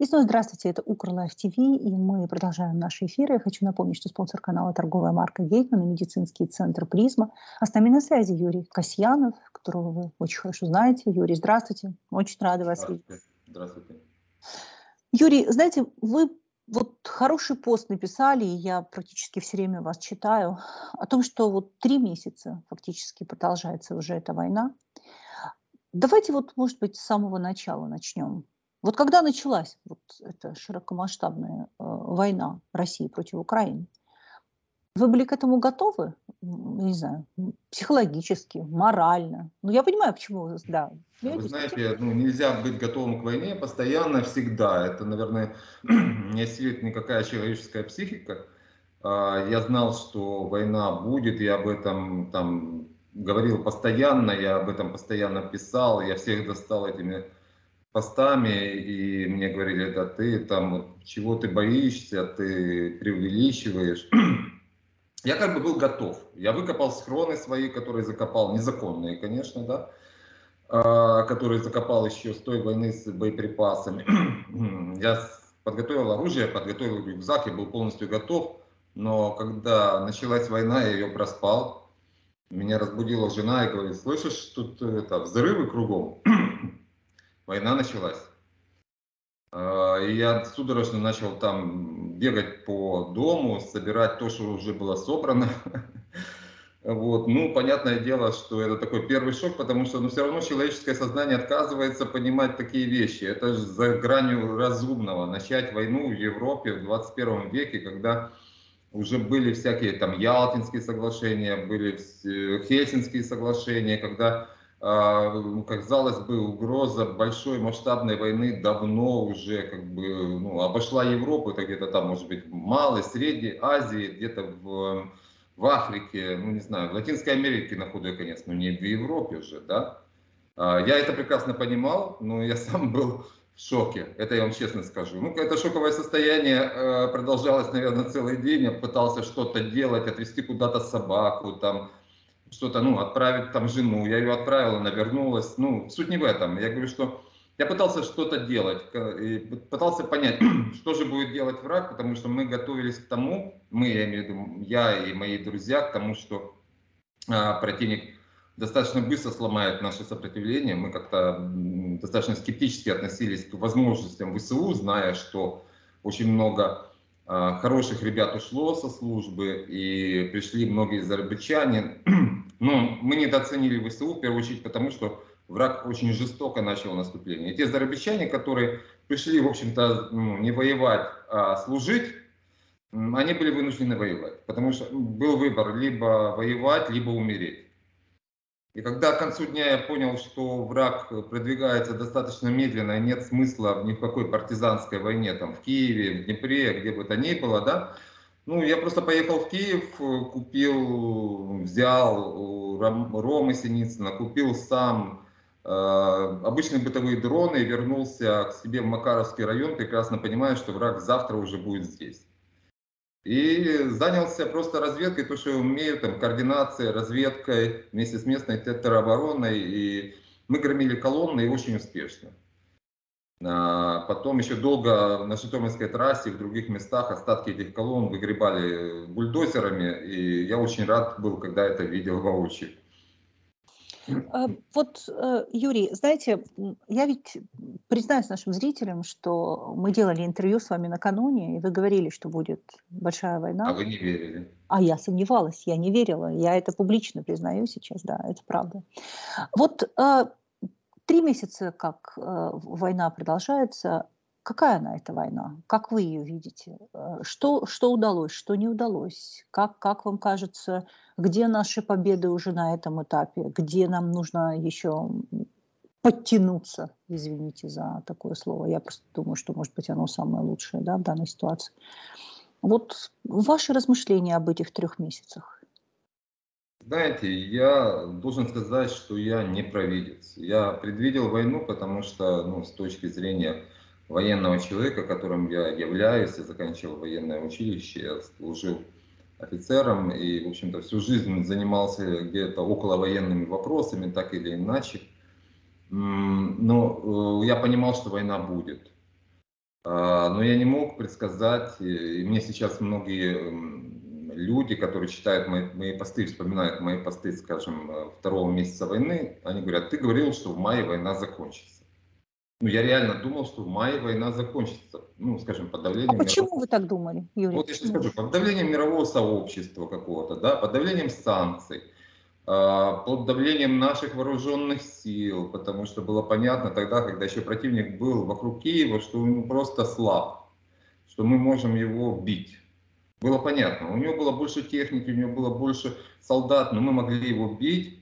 И снова здравствуйте, это Укрлайф ТВ, и мы продолжаем наши эфиры. Я хочу напомнить, что спонсор канала «Торговая марка Гейтман» и медицинский центр «Призма». А с нами на связи Юрий Касьянов, которого вы очень хорошо знаете. Юрий, здравствуйте, очень рада вас видеть. Здравствуйте. Юрий, знаете, вы вот хороший пост написали, и я практически все время вас читаю, о том, что вот 3 месяца фактически продолжается уже эта война. Давайте вот, может быть, с самого начала начнем. Вот когда началась вот эта широкомасштабная война России против Украины, вы были к этому готовы? Не знаю, психологически, морально. Ну, я понимаю, почему, да. Вы знаете, ну, нельзя быть готовым к войне постоянно, всегда. Это, наверное, не осилит никакая человеческая психика. Я знал, что война будет, я об этом там говорил постоянно, я об этом постоянно писал, я всех достал этими постами, и мне говорили, это ты там, чего ты боишься, ты преувеличиваешь. Я как бы был готов. Я выкопал схроны свои, которые закопал, незаконные, конечно, да, которые закопал еще с той войны с боеприпасами. Я подготовил оружие, подготовил рюкзак, я был полностью готов, но когда началась война, я ее проспал. Меня разбудила жена и говорит, слышишь, тут это, взрывы кругом. Война началась. И я судорожно начал там бегать по дому, собирать то, что уже было собрано. Вот. Ну, понятное дело, что это такой первый шок, потому что все равно человеческое сознание отказывается понимать такие вещи. Это же за гранью разумного. Начать войну в Европе в 21 веке, когда уже были всякие там Ялтинские соглашения, были Хельсинские соглашения, когда... казалось бы, угроза большой масштабной войны давно уже как бы ну, обошла Европу, это где-то там, может быть, в Малой, Средней Азии, где-то в Африке, ну не знаю, в Латинской Америке на худой конец, но не в Европе уже, да. Я это прекрасно понимал, но я сам был в шоке, это я вам честно скажу. Ну, это шоковое состояние продолжалось, наверное, целый день, я пытался что-то делать, отвезти куда-то собаку, там, что-то, ну, отправить там жену, я ее отправил, она вернулась, ну, суть не в этом. Я говорю, что я пытался что-то делать, пытался понять, что же будет делать враг, потому что мы готовились к тому, мы, я имею в виду, я и мои друзья, к тому, что противник достаточно быстро сломает наше сопротивление. Мы как-то достаточно скептически относились к возможностям ВСУ, зная, что очень много... хороших ребят ушло со службы, и пришли многие азербайджане. Но мы недооценили ВСУ, в первую очередь, потому что враг очень жестоко начал наступление. И те азербайджане, которые пришли, в общем-то, ну, не воевать, а служить, они были вынуждены воевать. Потому что был выбор либо воевать, либо умереть. И когда к концу дня я понял, что враг продвигается достаточно медленно, и нет смысла ни в какой партизанской войне, там, в Киеве, в Днепре, где бы то ни было, да, ну, я просто поехал в Киев, купил, взял у Ромы Синицына, купил сам обычные бытовые дроны и вернулся к себе в Макаровский район, прекрасно понимая, что враг завтра уже будет здесь. И занялся просто разведкой, то, что я умею, там, координацией, разведкой вместе с местной теробороной. И мы громили колонны и очень успешно. А потом еще долго на Житомирской трассе и в других местах остатки этих колонн выгребали бульдозерами. И я очень рад был, когда это видел воочию. Вот, Юрий, знаете, я ведь признаюсь нашим зрителям, что мы делали интервью с вами накануне, и вы говорили, что будет большая война. А вы не верили. А я сомневалась, я не верила. Я это публично признаю сейчас, да, это правда. Вот 3 месяца, как война продолжается, какая она, эта война? Как вы ее видите? Что удалось, что не удалось? Как вам кажется, где наши победы уже на этом этапе? Где нам нужно еще подтянуться? Извините за такое слово. Я просто думаю, что, может быть, оно самое лучшее, да, в данной ситуации. Вот ваши размышления об этих 3 месяцах. Знаете, я должен сказать, что я не провидец. Я предвидел войну, потому что, ну, с точки зрения военного человека, которым я являюсь, я заканчивал военное училище, я служил офицером и, в общем-то, всю жизнь занимался где-то околовоенными вопросами, так или иначе. Но я понимал, что война будет. Но я не мог предсказать, и мне сейчас многие люди, которые читают мои посты, вспоминают мои посты, скажем, второго месяца войны, они говорят: ты говорил, что в мае война закончится. Ну, я реально думал, что в мае война закончится. Ну, скажем, под давлением... А почему вы так думали, Юрий? Вот я сейчас скажу, под давлением мирового сообщества какого-то, да, под давлением санкций, под давлением наших вооруженных сил, потому что было понятно тогда, когда еще противник был вокруг Киева, что он просто слаб, что мы можем его бить. Было понятно, у него было больше техники, у него было больше солдат, но мы могли его бить.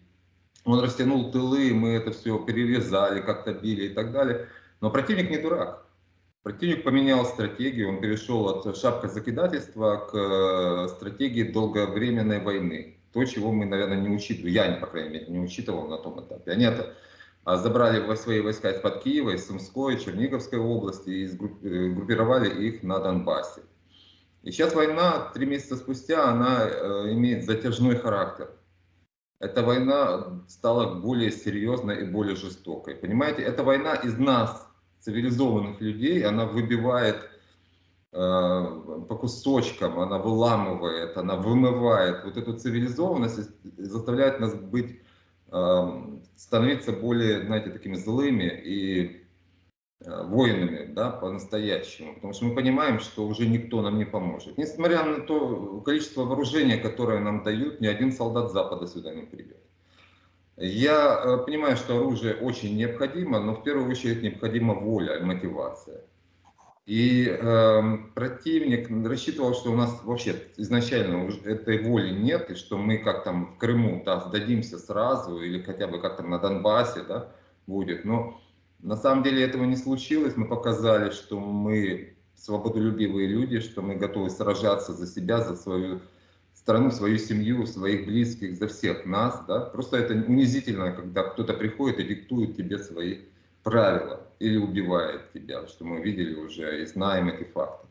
Он растянул тылы, мы это все перерезали, как-то били и так далее. Но противник не дурак. Противник поменял стратегию, он перешел от шапкозакидательства к стратегии долговременной войны. То, чего мы, наверное, не учитывали, я, по крайней мере, не учитывал на том этапе. Они это забрали свои войска из-под Киева, из Сумской, Черниговской области и группировали их на Донбассе. И сейчас война, 3 месяца спустя, она имеет затяжной характер. Эта война стала более серьезной и более жестокой. Понимаете, эта война из нас, цивилизованных людей, она выбивает по кусочкам, она выламывает, она вымывает вот эту цивилизованность и заставляет нас быть, становиться более, знаете, такими злыми и воинами, да, по-настоящему, потому что мы понимаем, что уже никто нам не поможет. Несмотря на то количество вооружения, которое нам дают, ни один солдат Запада сюда не придет. Я понимаю, что оружие очень необходимо, но в первую очередь необходима воля и мотивация. И противник рассчитывал, что у нас вообще изначально этой воли нет, и что мы как там в Крыму, да, сдадимся сразу, или хотя бы как там на Донбассе, да, будет, но... На самом деле этого не случилось, мы показали, что мы свободолюбивые люди, что мы готовы сражаться за себя, за свою страну, свою семью, своих близких, за всех нас. Да? Просто это унизительно, когда кто-то приходит и диктует тебе свои правила или убивает тебя, что мы видели уже и знаем эти факты.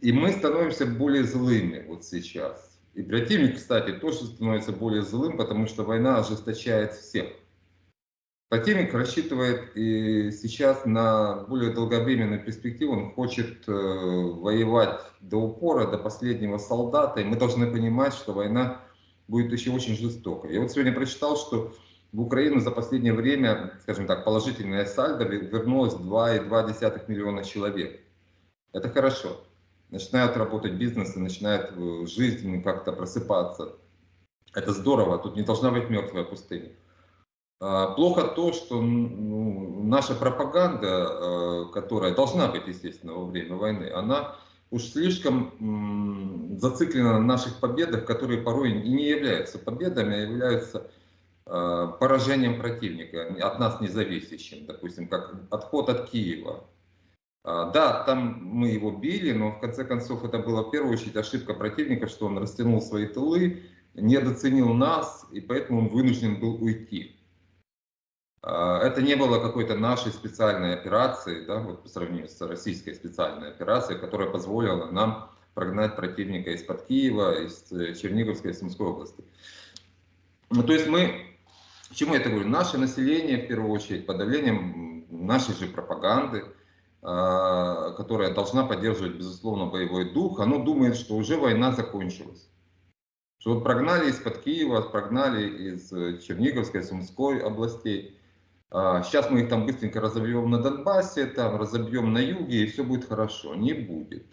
И мы становимся более злыми вот сейчас. И противник, кстати, тоже становится более злым, потому что война ожесточает всех. Противник рассчитывает и сейчас на более долговременную перспективу, он хочет воевать до упора, до последнего солдата, и мы должны понимать, что война будет еще очень жестокой. Я вот сегодня прочитал, что в Украину за последнее время, скажем так, положительное сальдо вернулось 2,2 миллиона человек. Это хорошо. Начинают работать бизнесы, начинает жизнь как-то просыпаться. Это здорово, тут не должна быть мертвая пустыня. Плохо то, что наша пропаганда, которая должна быть, естественно, во время войны, она уж слишком зациклена на наших победах, которые порой и не являются победами, а являются поражением противника, от нас независящим, допустим, как отход от Киева. Да, там мы его били, но в конце концов это была в первую очередь ошибка противника, что он растянул свои тылы, недооценил нас, и поэтому он вынужден был уйти. Это не было какой-то нашей специальной операции, да, вот по сравнению с российской специальной операцией, которая позволила нам прогнать противника из-под Киева, из Черниговской и Сумской области. Ну, то есть мы, к чему я это говорю, наше население, в первую очередь, под давлением нашей же пропаганды, которая должна поддерживать, безусловно, боевой дух, оно думает, что уже война закончилась. Что вот прогнали из-под Киева, прогнали из Черниговской, Сумской областей. Сейчас мы их там быстренько разобьем на Донбассе, там разобьем на юге, и все будет хорошо. Не будет.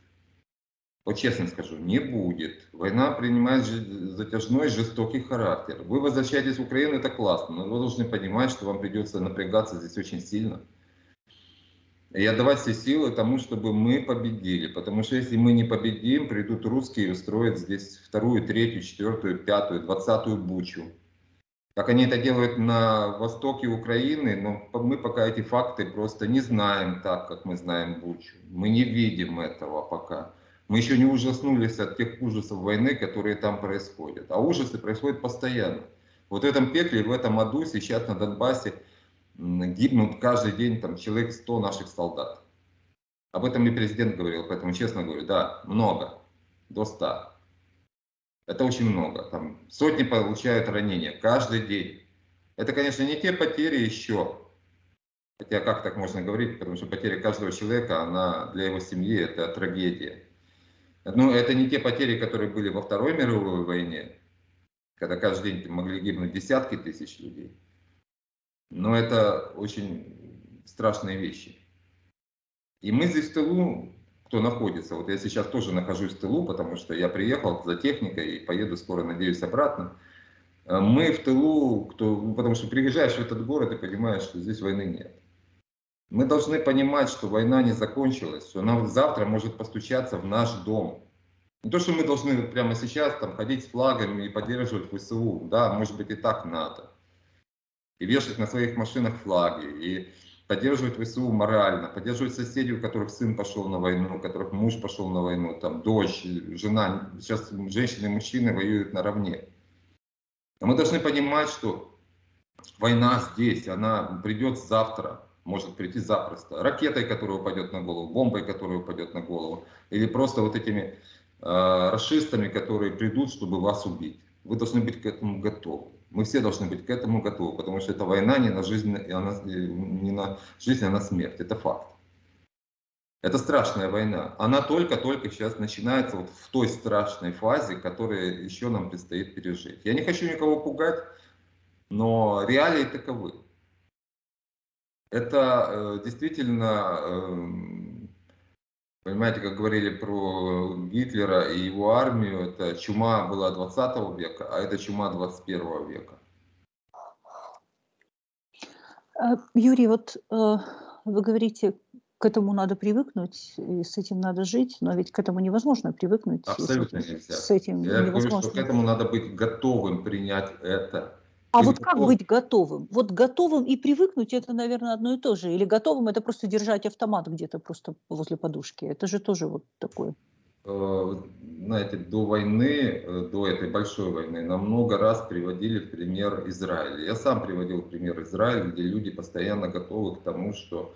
Вот честно скажу, не будет. Война принимает затяжной, жестокий характер. Вы возвращаетесь в Украину, это классно, но вы должны понимать, что вам придется напрягаться здесь очень сильно. И отдавать все силы тому, чтобы мы победили. Потому что если мы не победим, придут русские и устроят здесь 2-ю, 3-ю, 4-ю, 5-ю, 20-ю бучу. Как они это делают на востоке Украины, но мы пока эти факты просто не знаем так, как мы знаем бучу. Мы не видим этого пока. Мы еще не ужаснулись от тех ужасов войны, которые там происходят. А ужасы происходят постоянно. Вот в этом пекле, в этом аду сейчас на Донбассе гибнут каждый день там человек 100 наших солдат. Об этом и президент говорил, поэтому честно говорю, да, много, до 100. Это очень много. Там сотни получают ранения каждый день. Это, конечно, не те потери еще, Хотя как так можно говорить, потому что потеря каждого человека, она для его семьи это трагедия. Ну, это не те потери, которые были во Второй мировой войне, когда каждый день могли гибнуть десятки тысяч людей. Но это очень страшные вещи. И мы здесь в тылу, кто находится, вот я сейчас тоже нахожусь в тылу, потому что я приехал за техникой и поеду скоро, надеюсь, обратно. Мы в тылу, кто, потому что приезжаешь в этот город и понимаешь, что здесь войны нет. Мы должны понимать, что война не закончилась, что она завтра может постучаться в наш дом. Не то, что мы должны прямо сейчас там, ходить с флагами и поддерживать ВСУ. Да, может быть и так надо. И вешать на своих машинах флаги, и поддерживать ВСУ морально, поддерживать соседей, у которых сын пошел на войну, у которых муж пошел на войну, там дочь, жена. Сейчас женщины и мужчины воюют наравне. Но мы должны понимать, что война здесь, она придет завтра. Может прийти запросто. Ракетой, которая упадет на голову, бомбой, которая упадет на голову. Или просто вот этими рашистами, которые придут, чтобы вас убить. Вы должны быть к этому готовы. Мы все должны быть к этому готовы, потому что эта война не на жизнь, а на смерть. Это факт. Это страшная война. Она только-только сейчас начинается вот в той страшной фазе, которую еще нам предстоит пережить. Я не хочу никого пугать, но реалии таковы. Это действительно, понимаете, как говорили про Гитлера и его армию, это чума была 20 века, а это чума 21 века. Юрий, вот вы говорите, к этому надо привыкнуть, и с этим надо жить, но ведь к этому невозможно привыкнуть. Абсолютно нельзя. С этим я невозможно. Говорю, что к этому надо быть готовым принять это. А вот как быть готовым? Вот готовым и привыкнуть это, наверное, одно и то же. Или готовым это просто держать автомат где-то просто возле подушки. Это же тоже вот такое. Знаете, до войны, до этой большой войны, нам много раз приводили в пример Израиль. Я сам приводил в пример Израиль, где люди постоянно готовы к тому, что...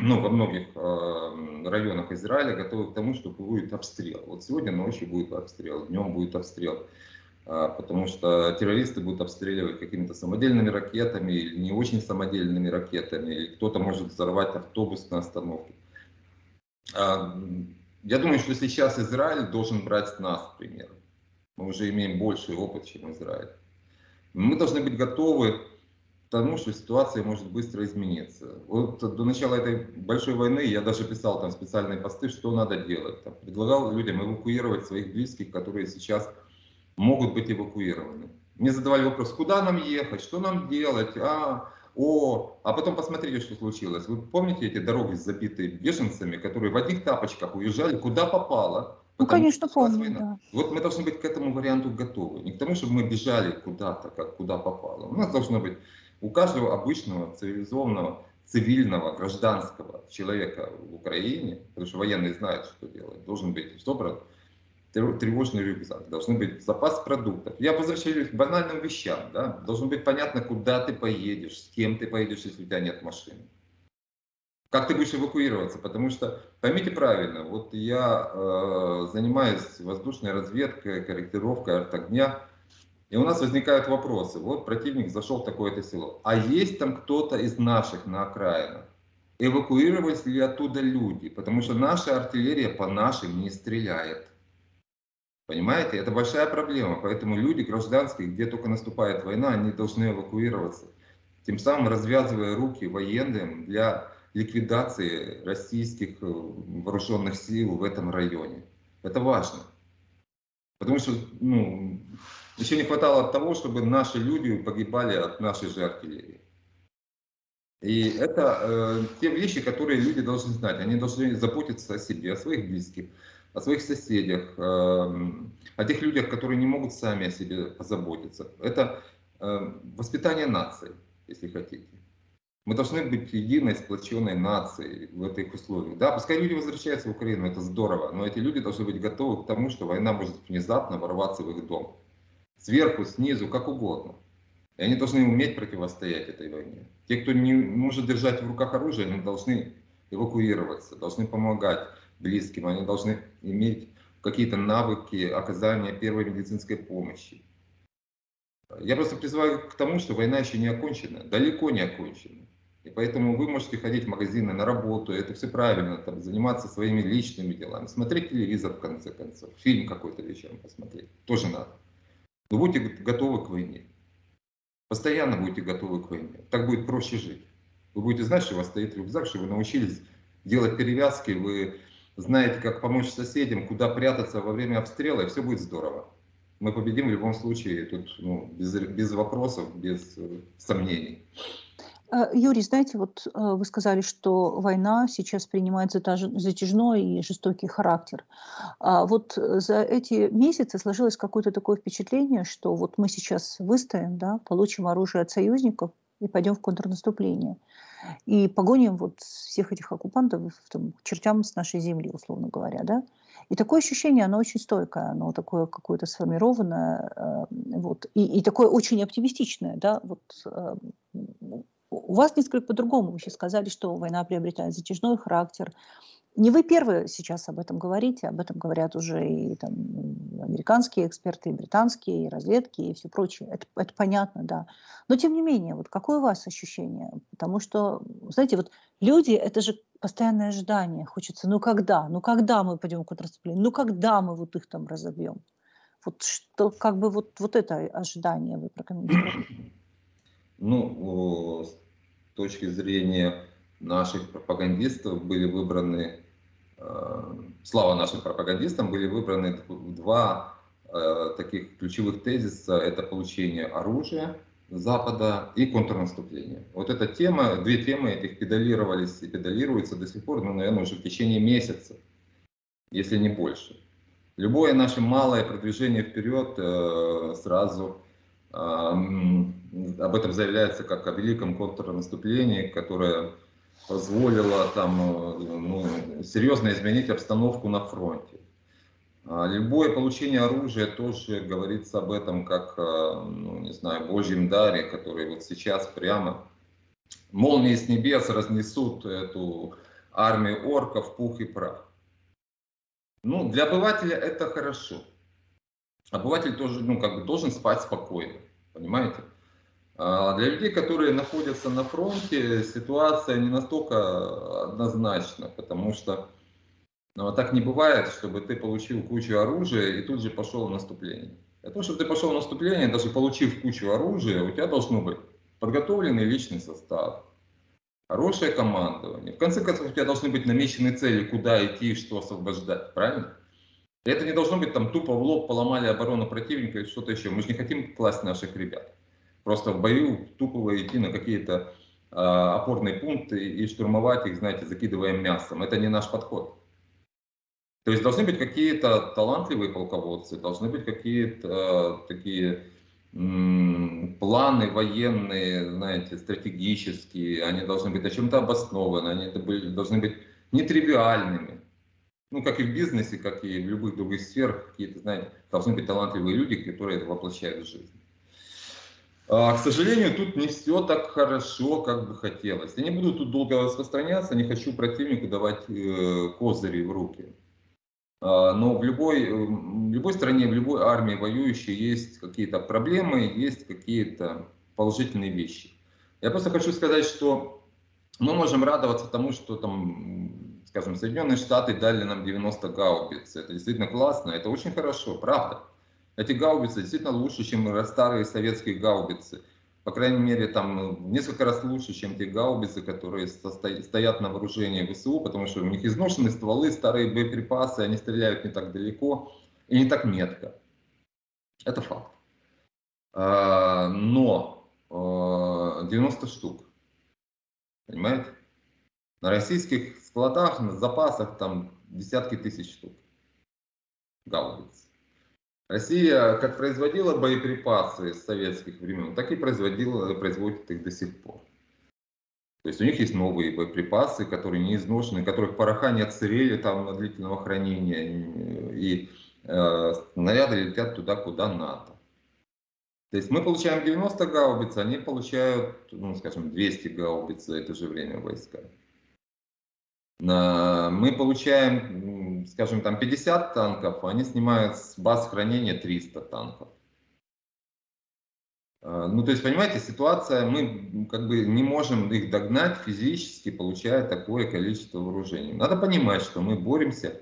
Ну, во многих районах Израиля готовы к тому, что будет обстрел. Вот сегодня ночью будет обстрел, днем будет обстрел. Потому что террористы будут обстреливать какими-то самодельными ракетами или не очень самодельными ракетами, или кто-то может взорвать автобус на остановке. Я думаю, что сейчас Израиль должен брать с нас пример. Мы уже имеем больший опыт, чем Израиль. Мы должны быть готовы к тому, что ситуация может быстро измениться. Вот до начала этой большой войны я даже писал там специальные посты, что надо делать. Там предлагал людям эвакуировать своих близких, которые сейчас... могут быть эвакуированы. Мне задавали вопрос, куда нам ехать, что нам делать, а потом посмотрите, что случилось. Вы помните эти дороги, забитые беженцами, которые в одних тапочках уезжали, куда попало? Ну, конечно, помню, да. Вот мы должны быть к этому варианту готовы. Не к тому, чтобы мы бежали куда-то, как куда попало. У нас должно быть, у каждого обычного, цивилизованного, цивильного, гражданского человека в Украине, потому что военные знают, что делать, должен быть собран тревожный рюкзак, должен быть запас продуктов. Я возвращаюсь к банальным вещам. Да? Должно быть понятно, куда ты поедешь, с кем ты поедешь, если у тебя нет машины. Как ты будешь эвакуироваться, потому что, поймите правильно, вот я занимаюсь воздушной разведкой, корректировкой артогня, и у нас возникают вопросы. Вот противник зашел в такое-то село. А есть там кто-то из наших на окраинах? Эвакуировались ли оттуда люди? Потому что наша артиллерия по нашим не стреляет. Понимаете, это большая проблема, поэтому люди гражданские, где только наступает война, они должны эвакуироваться, тем самым развязывая руки военным для ликвидации российских вооруженных сил в этом районе. Это важно, потому что еще не хватало того, чтобы наши люди погибали от нашей же артиллерии. И это те вещи, которые люди должны знать, они должны заботиться о себе, о своих близких, о своих соседях, о тех людях, которые не могут сами о себе позаботиться. Это воспитание нации, если хотите. Мы должны быть единой, сплоченной нацией в этих условиях. Да, пускай люди возвращаются в Украину, это здорово, но эти люди должны быть готовы к тому, что война может внезапно ворваться в их дом. Сверху, снизу, как угодно. И они должны уметь противостоять этой войне. Те, кто не может держать в руках оружие, они должны эвакуироваться, должны помогать близким, они должны иметь какие-то навыки оказания первой медицинской помощи. Я просто призываю к тому, что война еще не окончена, далеко не окончена. И поэтому вы можете ходить в магазины, на работу, это все правильно, там, заниматься своими личными делами, смотреть телевизор в конце концов, фильм какой-то вечером посмотреть, тоже надо. Но будьте готовы к войне, постоянно будьте готовы к войне, так будет проще жить. Вы будете знать, что у вас стоит рюкзак, что вы научились делать перевязки, вы знаете, как помочь соседям, куда прятаться во время обстрела, и все будет здорово. Мы победим в любом случае, тут без вопросов, без сомнений. Юрий, знаете, вот вы сказали, что война сейчас принимает затяжной и жестокий характер. Вот за эти месяцы сложилось какое-то такое впечатление, что вот мы сейчас выстоим, да, получим оружие от союзников и пойдем в контрнаступление. И погоним вот всех этих оккупантов к чертям с нашей земли, условно говоря, да. И такое ощущение, оно очень стойкое, оно такое какое-то сформированное, вот, и такое очень оптимистичное, да, вот. У вас несколько по-другому. Вы сейчас сказали, что война приобретает затяжной характер. Не вы первые сейчас об этом говорите, об этом говорят уже и там, американские эксперты, и британские, и разведки, и все прочее. Это понятно, да. Но тем не менее, вот какое у вас ощущение? Потому что, знаете, вот люди, это же постоянное ожидание. Хочется, ну когда мы пойдем к контрнаступлению, ну когда мы вот их там разобьем? Вот что, как бы вот это ожидание вы прокомментируете? Ну, с точки зрения наших пропагандистов были выбраны, слава нашим пропагандистам, были выбраны два таких ключевых тезиса. Это получение оружия Запада и контрнаступление. Вот эта тема, две темы этих педалировались и педалируются до сих пор, ну, наверное, уже в течение месяца, если не больше. Любое наше малое продвижение вперед сразу... Об этом заявляется как о великом контрнаступлении, которое позволило там, ну, серьезно изменить обстановку на фронте. Любое получение оружия тоже говорится об этом как, ну, не знаю, божьем даре, который вот сейчас прямо молнии с небес разнесут эту армию орков в пух и прах. Ну, для обывателя это хорошо. Обыватель тоже, ну, как бы должен спать спокойно, понимаете? А для людей, которые находятся на фронте, ситуация не настолько однозначна, потому что, ну, так не бывает, чтобы ты получил кучу оружия и тут же пошел в наступление. Для того, чтобы ты пошел в наступление, даже получив кучу оружия, у тебя должно быть подготовленный личный состав, хорошее командование. В конце концов, у тебя должны быть намечены цели, куда идти и что освобождать, правильно? Это не должно быть там тупо в лоб поломали оборону противника и что-то еще. Мы же не хотим класть наших ребят. Просто в бою тупо идти на какие-то опорные пункты и штурмовать их, знаете, закидывая мясом. Это не наш подход. То есть должны быть какие-то талантливые полководцы, должны быть какие-то такие планы военные, знаете, стратегические. Они должны быть на чем-то обоснованы, они должны быть нетривиальными. Ну, как и в бизнесе, как и в любых других сферах, какие-то, знаете, должны быть талантливые люди, которые это воплощают в жизнь. К сожалению, тут не все так хорошо, как бы хотелось. Я не буду тут долго распространяться, не хочу противнику давать козыри в руки. Но в любой стране, в любой армии воюющей есть какие-то проблемы, есть какие-то положительные вещи. Я просто хочу сказать, что мы можем радоваться тому, что там... Скажем, Соединенные Штаты дали нам 90 гаубиц. Это действительно классно, это очень хорошо, правда. Эти гаубицы действительно лучше, чем старые советские гаубицы. По крайней мере, там несколько раз лучше, чем те гаубицы, которые стоят на вооружении ВСУ, потому что у них изношены стволы, старые боеприпасы, они стреляют не так далеко и не так метко. Это факт. Но 90 штук, понимаете? На российских складах, на запасах там десятки тысяч штук гаубиц. Россия как производила боеприпасы с советских времен, так и производит их до сих пор. То есть у них есть новые боеприпасы, которые не изношены, которых пороха не отсырели там на длительного хранения, и снаряды летят туда, куда надо. То есть мы получаем 90 гаубиц, они получают, ну, скажем, 200 гаубиц за это же время войска. Мы получаем, скажем, там 50 танков, а они снимают с баз хранения 300 танков. Ну, то есть, понимаете, ситуация, мы как бы не можем их догнать физически, получая такое количество вооружений. Надо понимать, что мы боремся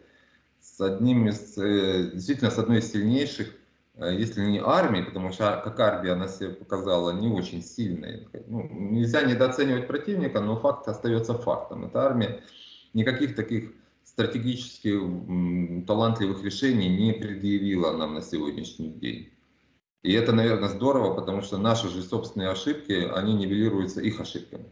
с одним из, действительно, с одной из сильнейших, если не армии, потому что как армия она себя показала не очень сильной. Ну, нельзя недооценивать противника, но факт остается фактом. Эта армия никаких таких стратегически талантливых решений не предъявила нам на сегодняшний день. И это, наверное, здорово, потому что наши же собственные ошибки, они нивелируются их ошибками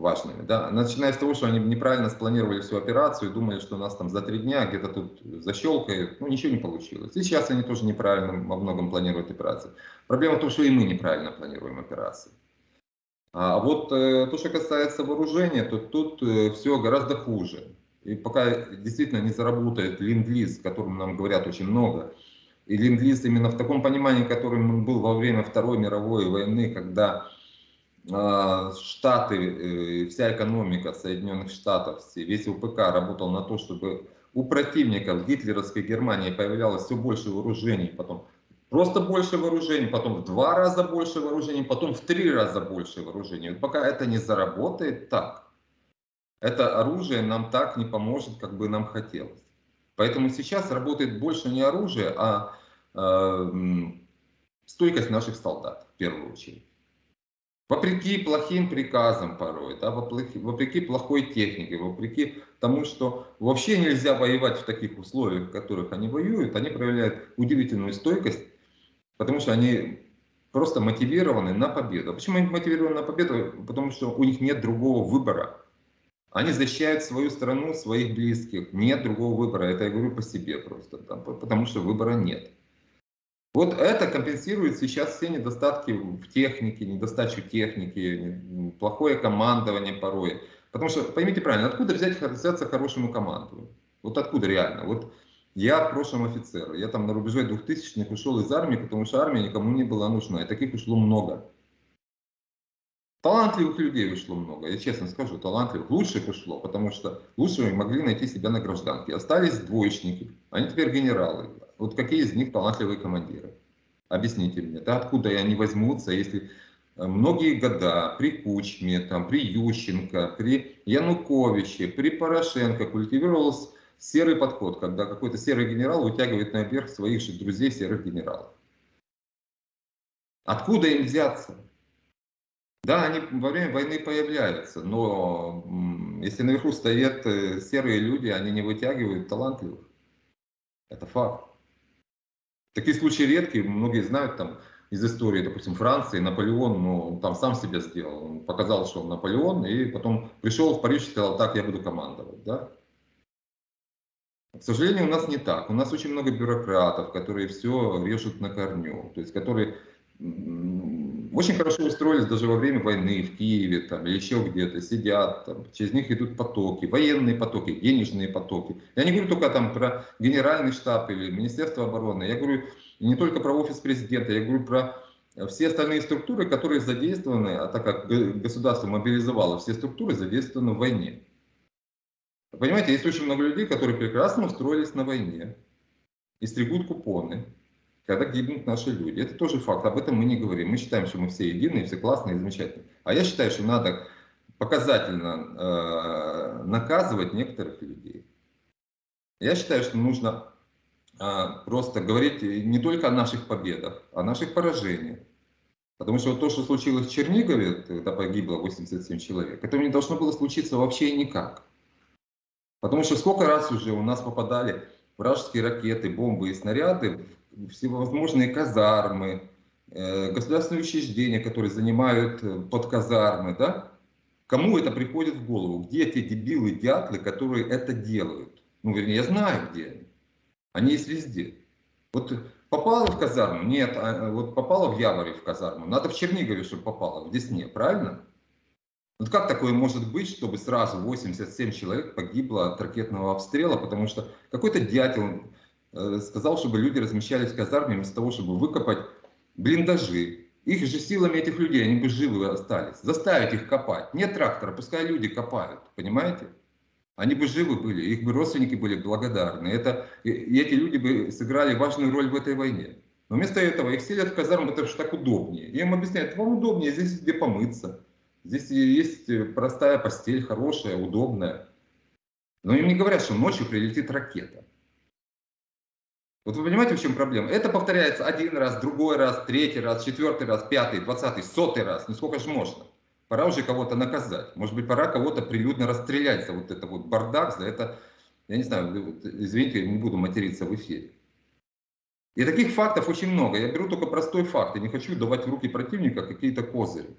важными. Да? Начиная с того, что они неправильно спланировали всю операцию, думали, что у нас там за 3 дня где-то тут защелкает, ну ничего не получилось. И сейчас они тоже неправильно во многом планируют операцию. Проблема в том, что и мы неправильно планируем операцию. А вот то, что касается вооружения, то тут все гораздо хуже. И пока действительно не заработает ленд-лиз, о котором нам говорят очень много, и ленд-лиз именно в таком понимании, которым он был во время Второй мировой войны, когда Штаты, вся экономика Соединенных Штатов, весь ОПК работал на то, чтобы у противников гитлеровской Германии появлялось все больше вооружений, потом просто больше вооружений, потом в 2 раза больше вооружений, потом в 3 раза больше вооружений. Вот пока это не заработает так, это оружие нам так не поможет, как бы нам хотелось. Поэтому сейчас работает больше не оружие, а стойкость наших солдат, в первую очередь. Вопреки плохим приказам порой, да, вопреки плохой технике, вопреки тому, что вообще нельзя воевать в таких условиях, в которых они воюют, они проявляют удивительную стойкость, потому что они просто мотивированы на победу. Почему они мотивированы на победу? Потому что у них нет другого выбора. Они защищают свою страну, своих близких. Нет другого выбора. Это я говорю по себе просто, потому что выбора нет. Вот это компенсирует сейчас все недостатки в технике, недостачу техники, плохое командование порой. Потому что, поймите правильно, откуда взяться хорошему командованию? Вот откуда реально? Вот я в прошлом офицер, я там на рубеже 2000-х ушел из армии, потому что армия никому не была нужна, и таких ушло много. Талантливых людей ушло много, я честно скажу, талантливых, лучших ушло, потому что лучшими могли найти себя на гражданке. Остались двоечники, они теперь генералы. Вот какие из них талантливые командиры? Объясните мне, да, откуда они возьмутся, если многие года при Кучме, там, при Ющенко, при Януковиче, при Порошенко культивировался серый подход, когда какой-то серый генерал вытягивает наверх своих же друзей серых генералов. Откуда им взяться? Да, они во время войны появляются, но если наверху стоят серые люди, они не вытягивают талантливых. Это факт. Такие случаи редкие, многие знают там из истории, допустим, Франции, Наполеон, ну, там сам себя сделал, он показал, что он Наполеон, и потом пришел в Париж и сказал, так, я буду командовать, да? К сожалению, у нас не так. У нас очень много бюрократов, которые все режут на корню, то есть которые очень хорошо устроились даже во время войны в Киеве там, или еще где-то, сидят, там, через них идут потоки, военные потоки, денежные потоки. Я не говорю только там про генеральный штаб или Министерство обороны, я говорю не только про офис президента, я говорю про все остальные структуры, которые задействованы, а так как государство мобилизовало все структуры, задействованы в войне. Понимаете, есть очень много людей, которые прекрасно устроились на войне и стригут купоны, когда гибнут наши люди. Это тоже факт, об этом мы не говорим. Мы считаем, что мы все единые, все классные, замечательные. А я считаю, что надо показательно наказывать некоторых людей. Я считаю, что нужно просто говорить не только о наших победах, а о наших поражениях. Потому что вот то, что случилось в Чернигове, когда погибло 87 человек, это не должно было случиться вообще никак. Потому что сколько раз уже у нас попадали вражеские ракеты, бомбы и снаряды, всевозможные казармы, государственные учреждения, которые занимают подказармы, да? Кому это приходит в голову? Где те дебилы, дятлы, которые это делают? Ну, вернее, я знаю, где они. Они есть везде. Вот попало в казарму? Нет. Вот попало в Яворе в казарму? Надо в Чернигове, чтобы попало, в Десне, правильно? Вот как такое может быть, чтобы сразу 87 человек погибло от ракетного обстрела, потому что какой-то дятел сказал, чтобы люди размещались в казарме вместо того, чтобы выкопать блиндажи. Их же силами этих людей, они бы живы остались. Заставить их копать. Нет трактора, пускай люди копают, понимаете? Они бы живы были, их бы родственники были благодарны. И эти люди бы сыграли важную роль в этой войне. Но вместо этого их селят в казарму, потому что так удобнее. Я им объясняю, вам удобнее, здесь где помыться. Здесь есть простая постель, хорошая, удобная. Но им не говорят, что ночью прилетит ракета. Вот вы понимаете, в чем проблема? Это повторяется один раз, другой раз, третий раз, четвертый раз, пятый, двадцатый, сотый раз. Ну сколько же можно? Пора уже кого-то наказать. Может быть, пора кого-то прилюдно расстрелять за вот это вот бардак, за это, я не знаю, извините, я не буду материться в эфире. И таких фактов очень много. Я беру только простой факт. Я не хочу давать в руки противника какие-то козыри.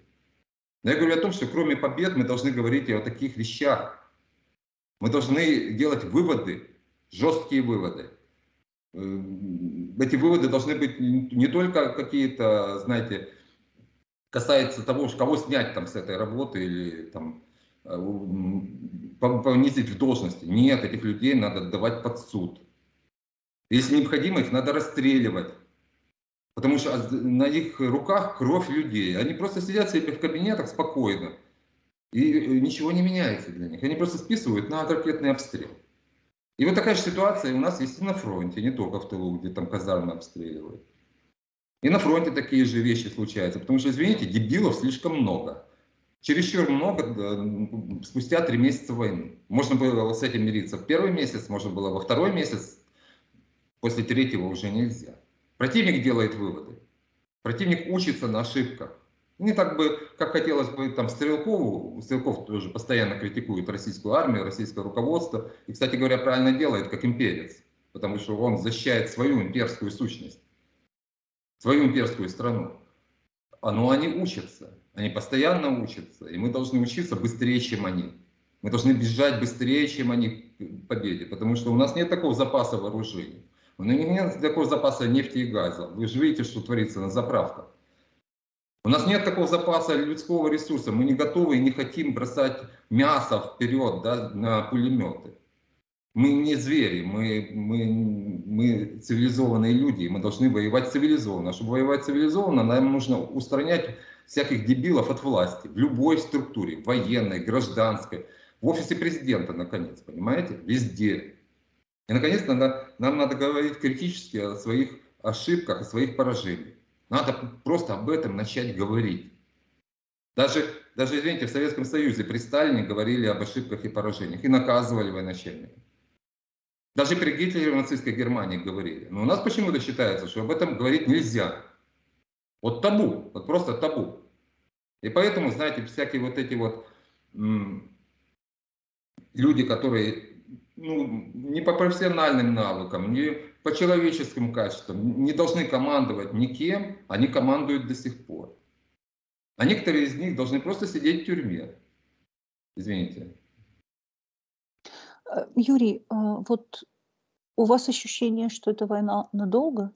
Но я говорю о том, что кроме побед мы должны говорить и о таких вещах. Мы должны делать выводы, жесткие выводы. Эти выводы должны быть не только какие-то, знаете, касается того, кого снять там с этой работы или там понизить в должности. Нет, этих людей надо отдавать под суд. Если необходимо, их надо расстреливать. Потому что на их руках кровь людей. Они просто сидят себе в кабинетах спокойно. И ничего не меняется для них. Они просто списывают на ракетный обстрел. И вот такая же ситуация у нас есть и на фронте, не только в тылу, где там казармы обстреливают. И на фронте такие же вещи случаются. Потому что, извините, дебилов слишком много. Чересчур много спустя 3 месяца войны. Можно было с этим мириться в 1-й месяц, можно было во 2-й месяц. После 3-го уже нельзя. Противник делает выводы. Противник учится на ошибках. Не так бы, как хотелось бы, там Стрелков тоже постоянно критикует российскую армию, российское руководство. И, кстати говоря, правильно делает, как имперец. Потому что он защищает свою имперскую сущность, свою имперскую страну. Но они учатся. Они постоянно учатся. И мы должны учиться быстрее, чем они. Мы должны бежать быстрее, чем они к победе. Потому что у нас нет такого запаса вооружений. У нас нет такого запаса нефти и газа. Вы же видите, что творится на заправках. У нас нет такого запаса людского ресурса. Мы не готовы и не хотим бросать мясо вперед, да, на пулеметы. Мы не звери, мы цивилизованные люди. Мы должны воевать цивилизованно. Чтобы воевать цивилизованно, нам нужно устранять всяких дебилов от власти. В любой структуре, военной, гражданской. В офисе президента, наконец, понимаете? Везде. И, наконец, нам надо говорить критически о своих ошибках, о своих поражениях. Надо просто об этом начать говорить. Даже извините, в Советском Союзе при Сталине говорили об ошибках и поражениях и наказывали военачальников. Даже при Гитлере в нацистской Германии говорили. Но у нас почему-то считается, что об этом говорить нельзя. Вот табу, вот просто табу. И поэтому, знаете, всякие вот эти вот люди, которые... Ну, не по профессиональным навыкам, не по человеческим качествам, не должны командовать никем, они командуют до сих пор. А некоторые из них должны просто сидеть в тюрьме. Извините. Юрий, вот у вас ощущение, что эта война надолго?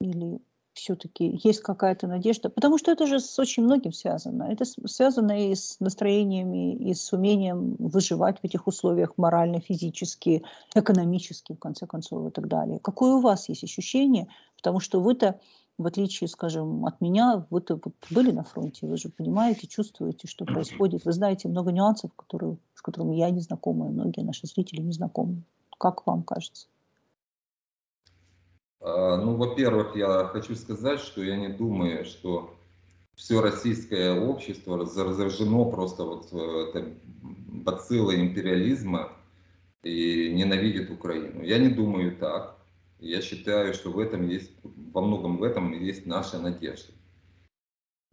Или все-таки есть какая-то надежда? Потому что это же с очень многим связано. Это связано и с настроениями, и с умением выживать в этих условиях морально, физически, экономически, в конце концов, и так далее. Какое у вас есть ощущение? Потому что вы-то, в отличие, скажем, от меня, вы-то были на фронте, вы же понимаете, чувствуете, что происходит. Вы знаете много нюансов, с которыми я не знакома, и многие наши зрители не знакомы. Как вам кажется? Ну, во-первых, я хочу сказать, что я не думаю, что все российское общество заражено просто вот этой бациллой империализма и ненавидит Украину. Я не думаю так. Я считаю, что в этом есть, во многом в этом есть наша надежда.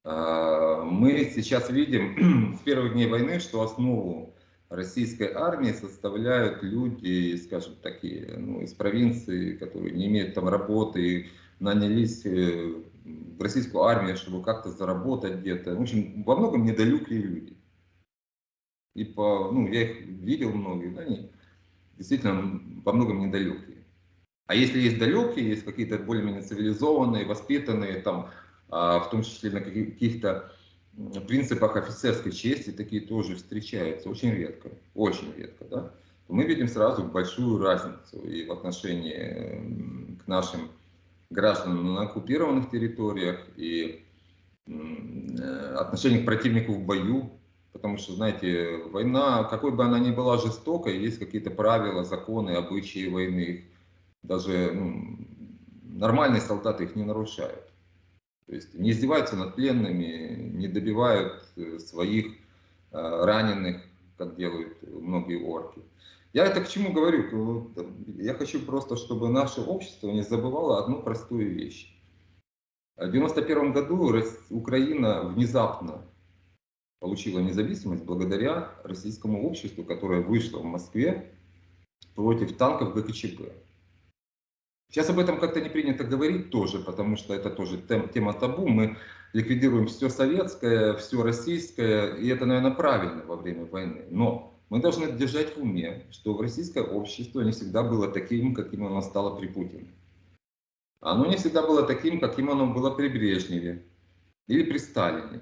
Мы сейчас видим с первых дней войны, что основу российской армии составляют люди, скажем, такие, ну, из провинции, которые не имеют там работы, нанялись в российскую армию, чтобы как-то заработать где-то. В общем, во многом недолюбливые люди. И я их видел многие, да, они действительно во многом недолюбливые. А если есть далекие, есть какие-то более-менее цивилизованные, воспитанные, там, в том числе на каких-то в принципах офицерской чести, такие тоже встречаются очень редко, да? Мы видим сразу большую разницу и в отношении к нашим гражданам на оккупированных территориях, и отношение к противнику в бою, потому что, знаете, война, какой бы она ни была жестокой, есть какие-то правила, законы, обычаи войны, даже нормальные солдаты их не нарушают. То есть не издеваются над пленными, не добивают своих раненых, как делают многие орки. Я это к чему говорю? Я хочу просто, чтобы наше общество не забывало одну простую вещь. В 1991 году Украина внезапно получила независимость благодаря российскому обществу, которое вышло в Москве против танков ГКЧП. Сейчас об этом как-то не принято говорить тоже, потому что это тоже тема табу. Мы ликвидируем все советское, все российское, и это, наверное, правильно во время войны. Но мы должны держать в уме, что в российское общество не всегда было таким, каким оно стало при Путине. Оно не всегда было таким, каким оно было при Брежневе или при Сталине.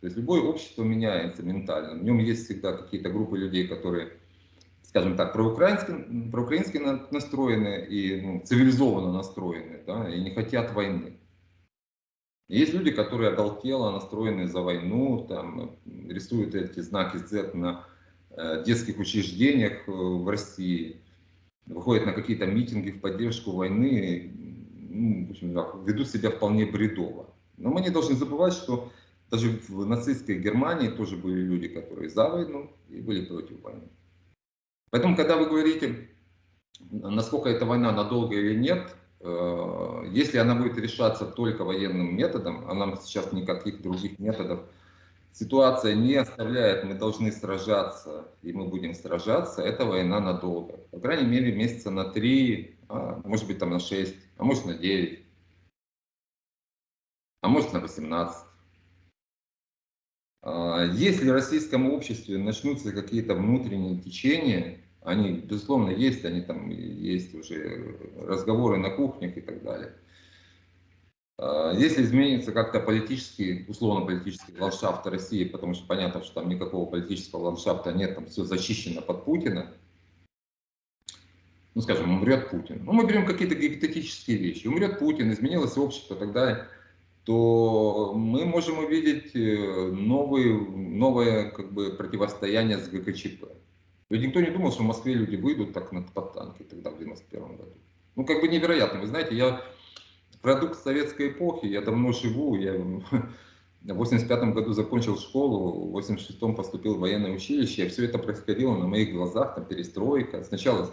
То есть любое общество меняется ментально. В нем есть всегда какие-то группы людей, которые, скажем так, проукраински настроены и цивилизованно настроены, да, и не хотят войны. Есть люди, которые оголтело настроены за войну, там, рисуют эти знаки Z на детских учреждениях в России, выходят на какие-то митинги в поддержку войны, ну, в общем, да, ведут себя вполне бредово. Но мы не должны забывать, что даже в нацистской Германии тоже были люди, которые за войну и были против войны. Поэтому, когда вы говорите, насколько эта война надолго или нет, если она будет решаться только военным методом, а нам сейчас никаких других методов ситуация не оставляет, мы должны сражаться, и мы будем сражаться, эта война надолго. По крайней мере, месяца на 3, а может быть там на 6, а может на 9, а может на 18. Если в российском обществе начнутся какие-то внутренние течения, они, безусловно, есть, они там есть уже разговоры на кухнях и так далее. Если изменится как-то политический, условно-политический ландшафт России, потому что понятно, что там никакого политического ландшафта нет, там все зачищено под Путина, ну, скажем, умрет Путин. Ну, мы берем какие-то гипотетические вещи. Умрет Путин, изменилось общество и так далее, то мы можем увидеть новое как бы, противостояние с ГКЧП. Ведь никто не думал, что в Москве люди выйдут так под танки тогда, в 1991 году. Ну, как бы невероятно. Вы знаете, я продукт советской эпохи, я давно живу, я в 1985 году закончил школу, в 1986 поступил в военное училище, все это происходило на моих глазах, там перестройка. Сначала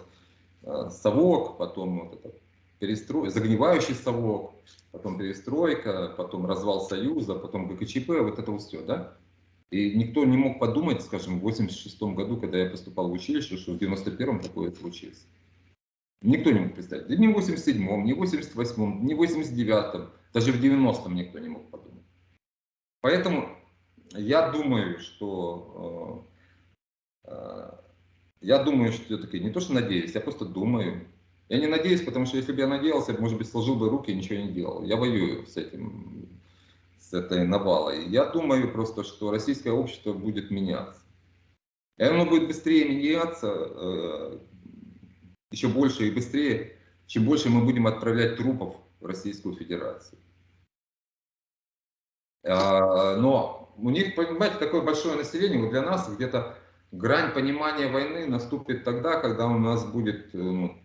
совок, потом вот это загнивающий совок, потом перестройка, потом развал Союза, потом ГКЧП, вот это вот все, да? И никто не мог подумать, скажем, в 1986 году, когда я поступал в училище, что в 1991 такое случилось. Никто не мог представить. Да ни в 1987, ни в 1988, ни в 1989, даже в 1990 никто не мог подумать. Поэтому я думаю, что... все-таки не то, что надеюсь, я просто думаю. Я не надеюсь, потому что если бы я надеялся, может быть, сложил бы руки и ничего не делал. Я воюю с этой навалой. Я думаю просто, что российское общество будет меняться. И оно будет быстрее меняться, еще больше и быстрее, чем больше мы будем отправлять трупов в Российскую Федерацию. Но у них, понимаете, такое большое население, вот для нас где-то... Грань понимания войны наступит тогда, когда у нас будет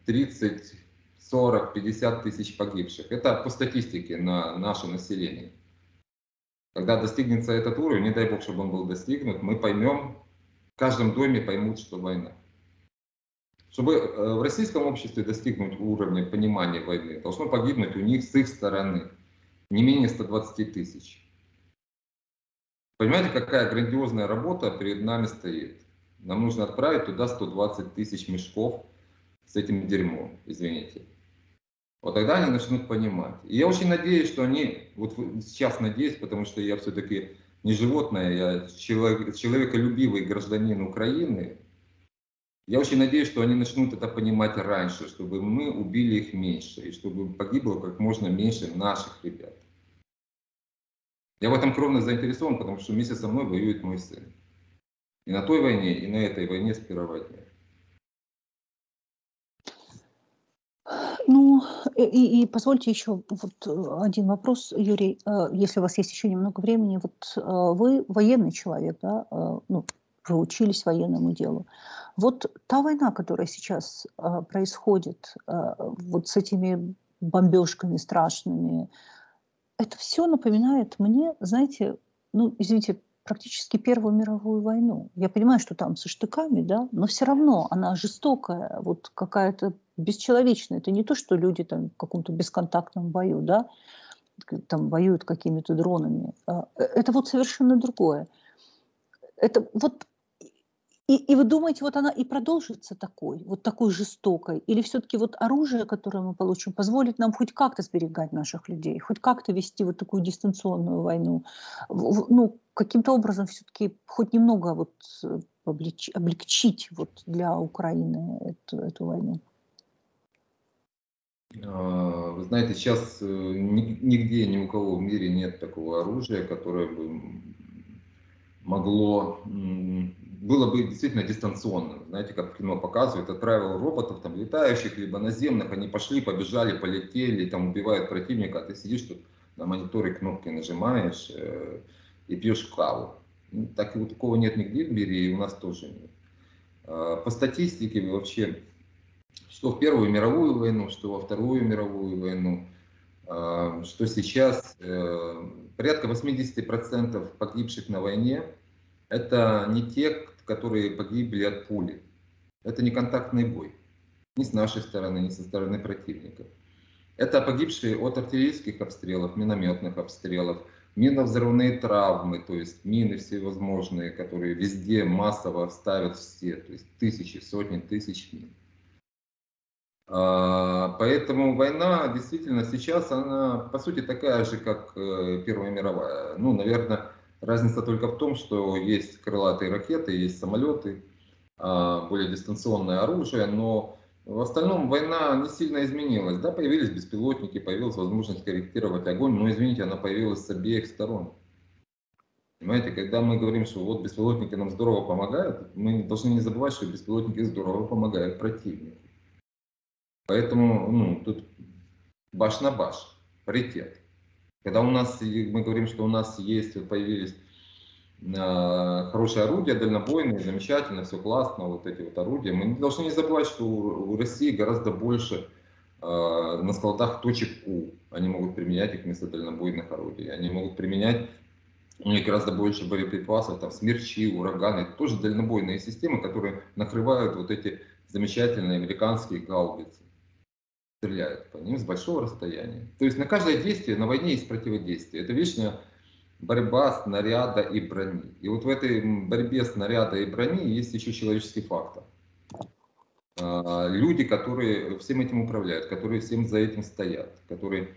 30, 40, 50 тысяч погибших. Это по статистике на наше население. Когда достигнется этот уровень, не дай бог, чтобы он был достигнут, мы поймем, в каждом доме поймут, что война. Чтобы в российском обществе достигнуть уровня понимания войны, должно погибнуть у них с их стороны не менее 120 тысяч. Понимаете, какая грандиозная работа перед нами стоит? Нам нужно отправить туда 120 тысяч мешков с этим дерьмом, извините. Вот тогда они начнут понимать. И я очень надеюсь, что они, вот сейчас надеюсь, потому что я все-таки не животное, я человеколюбивый гражданин Украины. Я очень надеюсь, что они начнут это понимать раньше, чтобы мы убили их меньше, и чтобы погибло как можно меньше наших ребят. Я в этом кровно заинтересован, потому что вместе со мной воюет мой сын. И на той войне, и на этой войне с первого дня. Ну, и позвольте еще вот один вопрос, Юрий, если у вас есть еще немного времени. Вот вы военный человек, да? Ну, вы учились военному делу. Вот та война, которая сейчас происходит вот с этими бомбежками страшными. Это все напоминает мне, знаете, ну, извините, практически Первую мировую войну. Я понимаю, что там со штыками, да, но все равно она жестокая, вот какая-то бесчеловечная. Это не то, что люди там в каком-то бесконтактном бою, да, там воюют какими-то дронами. Это вот совершенно другое. Это вот... И вы думаете, вот она и продолжится такой, вот такой жестокой? Или все-таки вот оружие, которое мы получим, позволит нам хоть как-то сберегать наших людей, хоть как-то вести вот такую дистанционную войну? Ну, каким-то образом все-таки хоть немного вот облегчить вот для Украины эту войну? Вы знаете, сейчас нигде, ни у кого в мире нет такого оружия, которое бы могло... было бы действительно дистанционным, знаете, как в кино показывают, отправил роботов, там, летающих, либо наземных, они пошли, побежали, полетели, там, убивают противника, а ты сидишь тут на мониторе, кнопки нажимаешь и пьешь каву. Ну, так и вот такого нет нигде в мире, и у нас тоже нет. По статистике вообще, что в Первую мировую войну, что во Вторую мировую войну, что сейчас, порядка 80% погибших на войне — это не те, которые погибли от пули. Это не контактный бой. Ни с нашей стороны, ни со стороны противника. Это погибшие от артиллерийских обстрелов, минометных обстрелов, миновзрывные травмы, то есть мины всевозможные, которые везде массово ставят все, то есть тысячи, сотни тысяч мин. Поэтому война действительно сейчас, она по сути такая же, как Первая мировая. Ну, наверное... Разница только в том, что есть крылатые ракеты, есть самолеты, более дистанционное оружие, но в остальном война не сильно изменилась. Да, появились беспилотники, появилась возможность корректировать огонь, но, извините, она появилась с обеих сторон. Понимаете, когда мы говорим, что вот беспилотники нам здорово помогают, мы должны не забывать, что беспилотники здорово помогают противнику. Поэтому, ну, тут баш на баш, паритет. Когда у нас, мы говорим, что у нас есть, появились хорошие орудия, дальнобойные, замечательно, все классно, вот эти вот орудия, мы должны не забывать, что у России гораздо больше на складах точек У. Они могут применять их вместо дальнобойных орудий. Они могут применять, у них гораздо больше боеприпасов, там смерчи, ураганы. Это тоже дальнобойные системы, которые накрывают вот эти замечательные американские гаубицы. Стреляют по ним с большого расстояния. То есть на каждое действие на войне есть противодействие. Это вечная борьба снаряда и брони. И вот в этой борьбе снаряда и брони есть еще человеческий фактор. Люди, которые всем этим управляют, которые всем за этим стоят, которые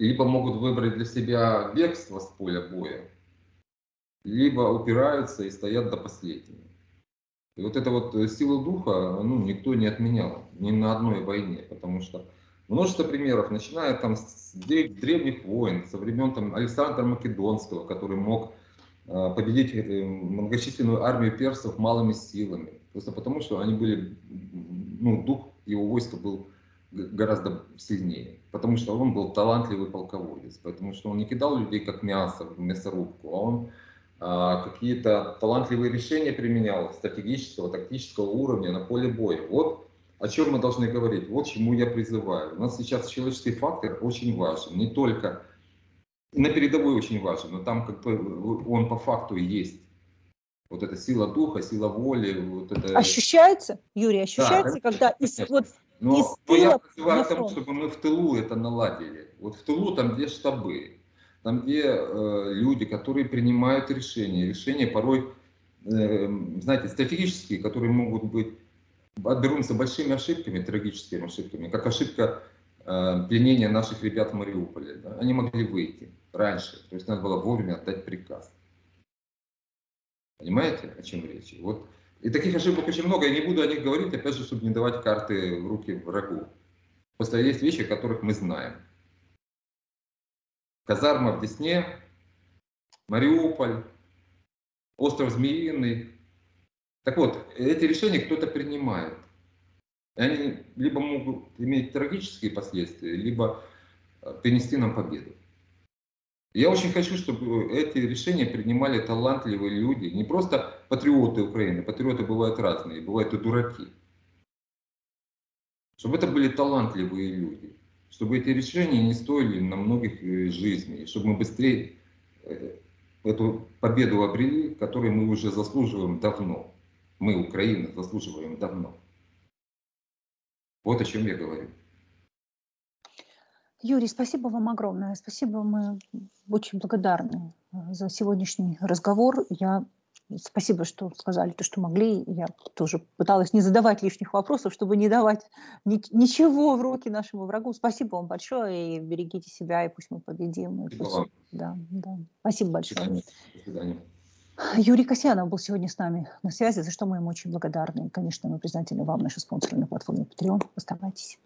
либо могут выбрать для себя бегство с поля боя, либо упираются и стоят до последнего. И вот эта вот сила духа, ну, никто не отменял ни на одной войне, потому что множество примеров, начиная там с древних войн, со времен там Александра Македонского, который мог победить многочисленную армию персов малыми силами, просто потому что они были, ну, дух его войска был гораздо сильнее, потому что он был талантливый полководец, потому что он не кидал людей как мясо в мясорубку, а он какие-то талантливые решения применял стратегического, тактического уровня на поле боя. Вот о чем мы должны говорить, вот чему я призываю. У нас сейчас человеческий фактор очень важен, не только на передовой очень важен, но там как бы он по факту есть. Вот эта сила духа, сила воли. Вот это... Ощущается, Юрий, ощущается, да, когда из, вот, но, из тыла я призываю к тому, чтобы мы в тылу это наладили. Вот в тылу, там где штабы. Там, где люди, которые принимают решения порой, знаете, стратегические, которые могут быть, обернутся большими ошибками, трагическими ошибками, как ошибка пленения наших ребят в Мариуполе. Да? Они могли выйти раньше, то есть надо было вовремя отдать приказ. Понимаете, о чем речь? Вот. И таких ошибок очень много, я не буду о них говорить, опять же, чтобы не давать карты в руки врагу. Просто есть вещи, о которых мы знаем. Казарма в Десне, Мариуполь, остров Змеиный. Так вот, эти решения кто-то принимает. И они либо могут иметь трагические последствия, либо принести нам победу. Я очень хочу, чтобы эти решения принимали талантливые люди, не просто патриоты Украины. Патриоты бывают разные, бывают и дураки. Чтобы это были талантливые люди. чтобы эти решения не стоили нам многих жизней, чтобы мы быстрее эту победу обрели, которую мы уже заслуживаем давно. Мы, Украина, заслуживаем давно. Вот о чем я говорю. Юрий, спасибо вам огромное. Спасибо, мы очень благодарны за сегодняшний разговор. Спасибо, что сказали то, что могли. Я тоже пыталась не задавать лишних вопросов, чтобы не давать ничего в руки нашему врагу. Спасибо вам большое. И берегите себя, и пусть мы победим. И пусть... Да, да. Спасибо большое. До свидания. До свидания. Юрий Касьянов был сегодня с нами на связи, за что мы ему очень благодарны. И, конечно, мы признательны вам, наши спонсоры на платформе Patreon. Оставайтесь.